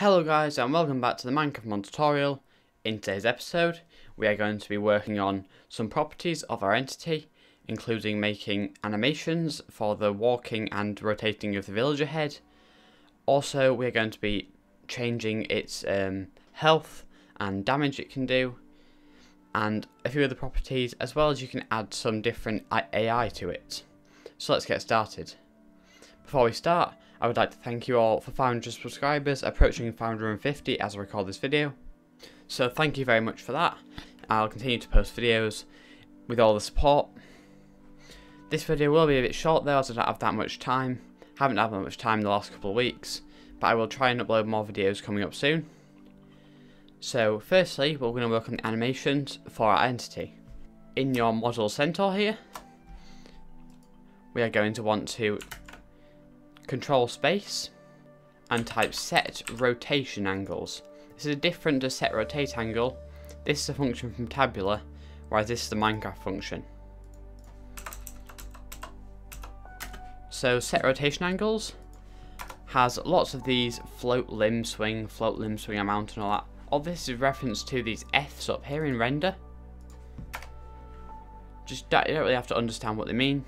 Hello guys and welcome back to the Minecraft mod tutorial. In today's episode we are going to be working on some properties of our entity, including making animations for the walking and rotating of the villager head. Also we are going to be changing its health and damage it can do, and a few other properties, as well as you can add some different AI to it. So let's get started. Before we start, I would like to thank you all for 500 subscribers, approaching 550 as I record this video. So thank you very much for that. I'll continue to post videos with all the support. This video will be a bit short though, as I don't have that much time. Haven't had that much time the last couple of weeks, but I will try and upload more videos coming up soon. So firstly, we're going to work on the animations for our entity. In your model centaur here, we are going to want to control space and type set rotation angles. This is different to set rotate angle. This is a function from Tabular, whereas this is the Minecraft function. So set rotation angles has lots of these float limb swing amount and all that. All this is reference to these F's up here in render. Just that you don't really have to understand what they mean.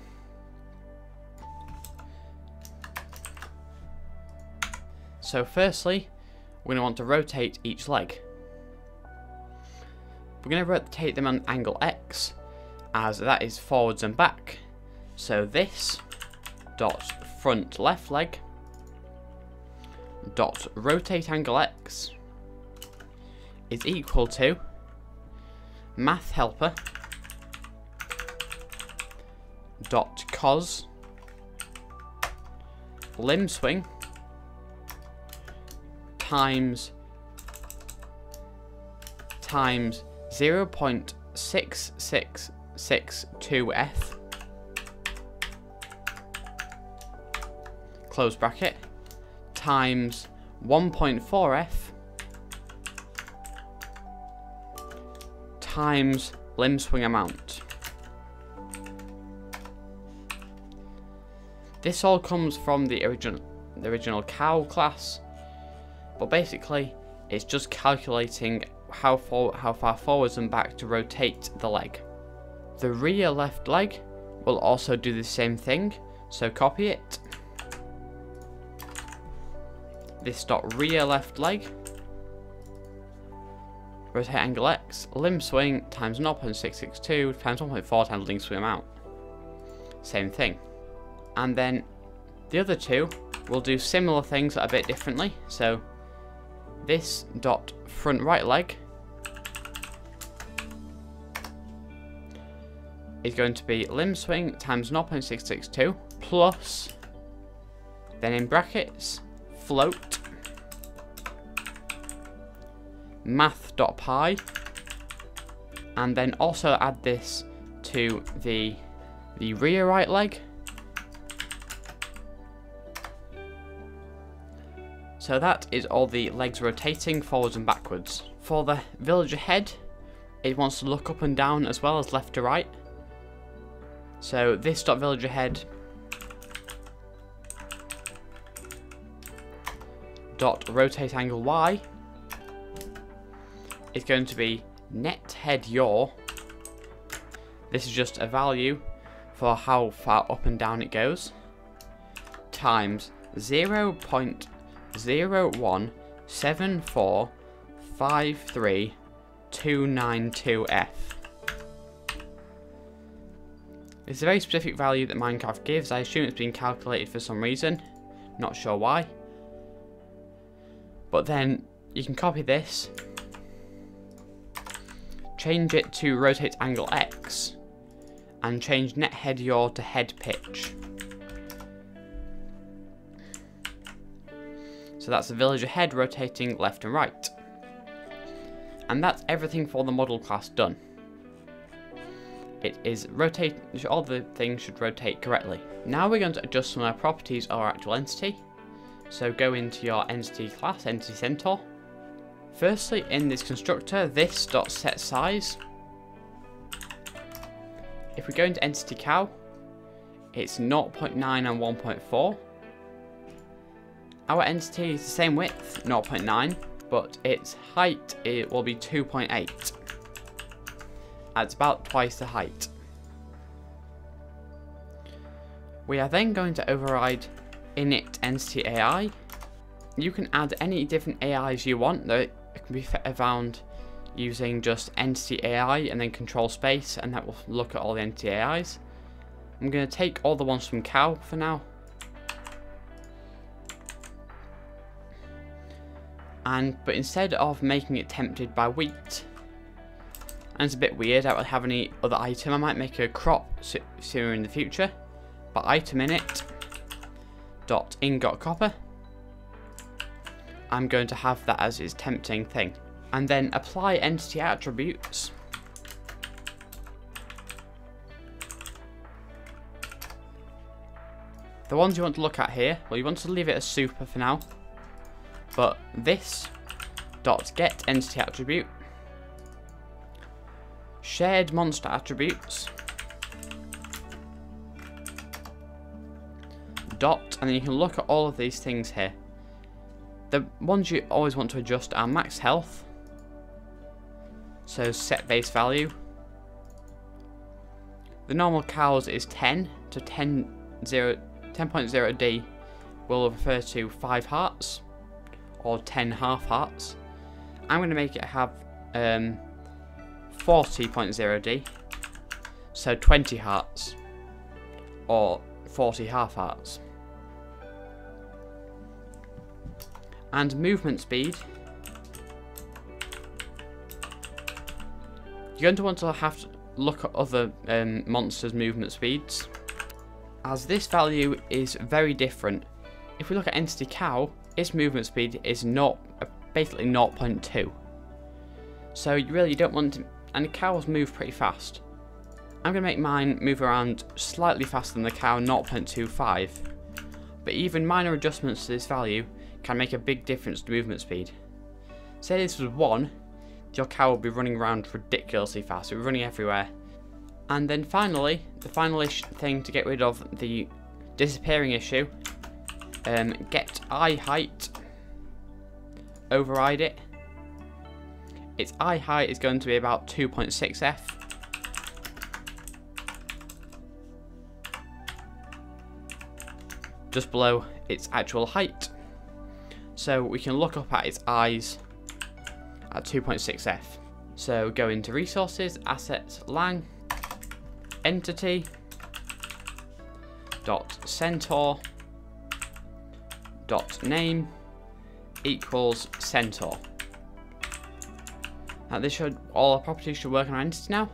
So firstly, we're going to want to rotate each leg. We're going to rotate them on angle X, as that is forwards and back. So this dot front left leg dot rotate angle X is equal to math helper dot cos limb swing times 0.6662f, close bracket, times 1.4f, times limb swing amount. This all comes from the original cow class. But basically, it's just calculating how far forwards and back to rotate the leg. The rear left leg will also do the same thing, so copy it. This dot rear left leg, rotate angle X, limb swing times 0.662 times 1.4 times limb swing amount. Same thing. And then the other two will do similar things but a bit differently. So this dot front right leg is going to be limb swing times 0.662 plus, then in brackets, float math.py, and then also add this to the rear right leg. So that is all the legs rotating forwards and backwards. For the villager head, it wants to look up and down as well as left to right. So this dot villager head dot rotate angle Y is going to be net head yaw. This is just a value for how far up and down it goes, times 0.017453292F. It's a very specific value that Minecraft gives. I assume it's been calculated for some reason, not sure why. But then you can copy this, change it to rotate angle X, and change net head yaw to head pitch. So that's the villager head rotating left and right. And that's everything for the model class done. It is rotate, all the things should rotate correctly. Now we're going to adjust some of our properties of our actual entity. So go into your entity class, entity centaur. Firstly, in this constructor, this dot set size. If we go into entity cow, it's 0.9 and 1.4. Our entity is the same width, 0.9, but its height it will be 2.8. That's about twice the height. We are then going to override init entity AI. You can add any different AIs you want that can be found using just entity AI and then control space, and that will look at all the entity AIs. I'm going to take all the ones from Cow for now. But instead of making it tempted by wheat, and it's a bit weird, I don't have any other item. I might make a crop sooner in the future, but item init dot ingot copper. I'm going to have that as its tempting thing. And then apply entity attributes. The ones you want to look at here, well, you want to leave it as super for now, but this dot get entity attribute, shared monster attributes, dot, and then you can look at all of these things here. The ones you always want to adjust are max health, so set base value. The normal cows is 10 to 10.0D will refer to 5 hearts or 10 half hearts. I'm going to make it have 40.0D, so 20 hearts or 40 half hearts. And movement speed, you're going to want to have to look at other monsters' movement speeds, as this value is very different. If we look at Entity Cow, its movement speed is basically 0.2. So you really don't want to, and cows move pretty fast. I'm going to make mine move around slightly faster than the cow, 0.25. But even minor adjustments to this value can make a big difference to movement speed. Say this was 1, your cow will be running around ridiculously fast, it'll be running everywhere. And then finally, the final thing to get rid of the disappearing issue, get eye height, override it. Its eye height is going to be about 2.6f. just below its actual height. So we can look up at its eyes at 2.6f. So go into resources, assets, lang, entity dot centaur dot name equals centaur. Now this should, all our properties should work on our entity now.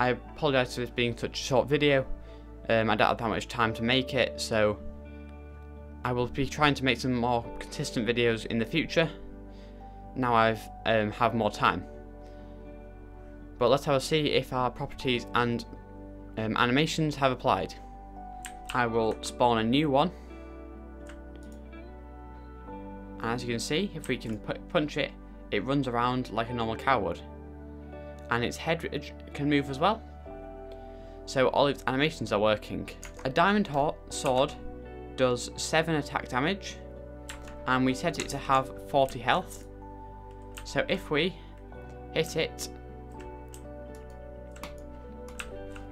I apologise for this being such a short video. I don't have that much time to make it, so I will be trying to make some more consistent videos in the future, now I have more time. But let's have a see if our properties and animations have applied. I will spawn a new one. And as you can see, if we can punch it, it runs around like a normal cow would. And its head can move as well. So all its animations are working. A diamond sword does 7 attack damage, and we set it to have 40 health. So if we hit it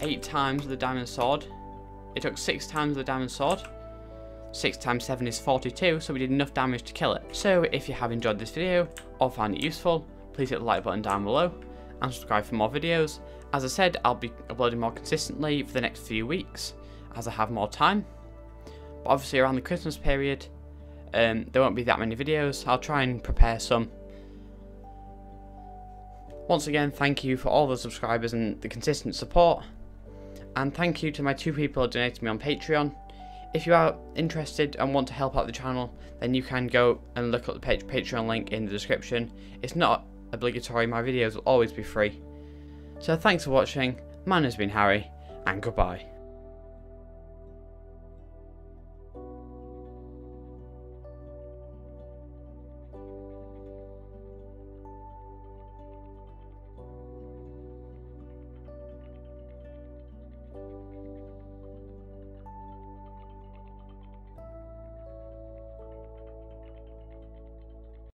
8 times with the diamond sword, it took 6 times with the diamond sword, 6 times 7 is 42, so we did enough damage to kill it. So if you have enjoyed this video or found it useful, please hit the like button down below and subscribe for more videos. As I said, I'll be uploading more consistently for the next few weeks as I have more time. Obviously around the Christmas period there won't be that many videos. I'll try and prepare some. Once again, thank you for all the subscribers and the consistent support, and thank you to my 2 people who donated me on Patreon. If you are interested and want to help out the channel, then you can go and look at the Patreon link in the description. It's not obligatory, my videos will always be free. So thanks for watching, mine has been Harry, and goodbye.